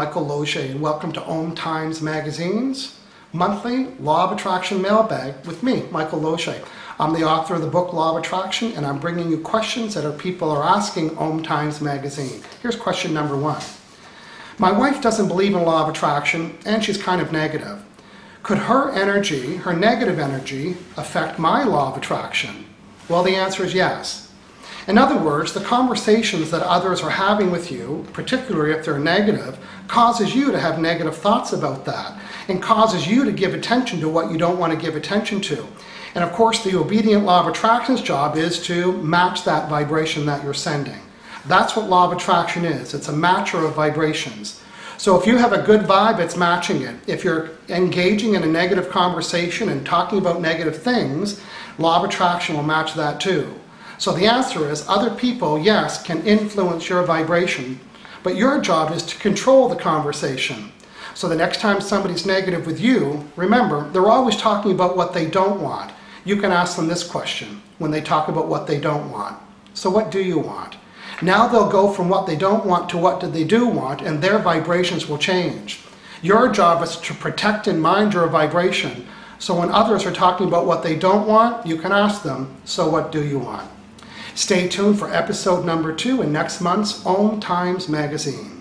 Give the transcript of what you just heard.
Michael Losier, and welcome to OM Times Magazine's monthly Law of Attraction mailbag with me, Michael Losier. I'm the author of the book Law of Attraction, and I'm bringing you questions that our people are asking OM Times Magazine. Here's question number one. My wife doesn't believe in Law of Attraction, and she's kind of negative. Could her energy, her negative energy, affect my Law of Attraction? Well, the answer is yes. In other words, the conversations that others are having with you, particularly if they're negative, causes you to have negative thoughts about that and causes you to give attention to what you don't want to give attention to. And of course, the obedient Law of Attraction's job is to match that vibration that you're sending. That's what Law of Attraction is. It's a matcher of vibrations. So if you have a good vibe, it's matching it. If you're engaging in a negative conversation and talking about negative things, Law of Attraction will match that too. So the answer is, other people, yes, can influence your vibration, but your job is to control the conversation. So the next time somebody's negative with you, remember, they're always talking about what they don't want. You can ask them this question when they talk about what they don't want. So what do you want? Now they'll go from what they don't want to what they do want, and their vibrations will change. Your job is to protect and mind your vibration. So when others are talking about what they don't want, you can ask them, so what do you want? Stay tuned for episode number 2 in next month's OM Times Magazine.